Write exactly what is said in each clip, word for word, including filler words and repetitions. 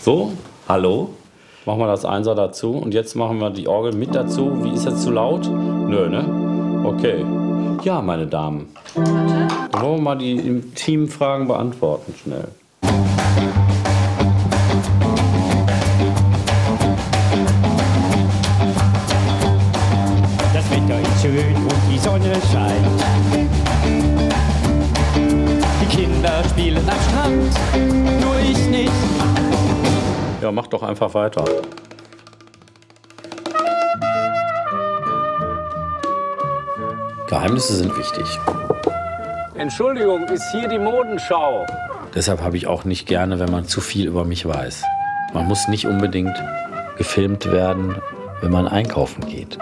So, hallo. Machen wir das Einser dazu und jetzt machen wir die Orgel mit dazu. Wie, ist das zu laut? Nö, ne? Okay. Ja, meine Damen. Dann wollen wir mal die intimen Fragen beantworten, schnell. Das Wetter ist schön und die Sonne scheint. Die Kinder spielen am Strand, nur ich nicht. Ja, mach doch einfach weiter. Geheimnisse sind wichtig. Entschuldigung, ist hier die Modenschau? Deshalb habe ich auch nicht gerne, wenn man zu viel über mich weiß. Man muss nicht unbedingt gefilmt werden, wenn man einkaufen geht.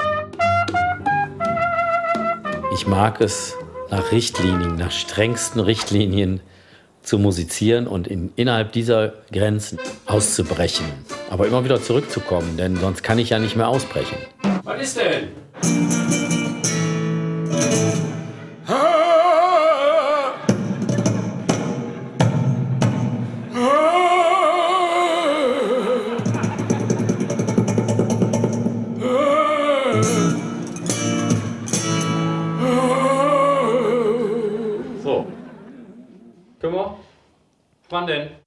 Ich mag es, nach Richtlinien, nach strengsten Richtlinien zu musizieren und in, innerhalb dieser Grenzen auszubrechen. Aber immer wieder zurückzukommen, denn sonst kann ich ja nicht mehr ausbrechen. Was ist denn? Wann denn?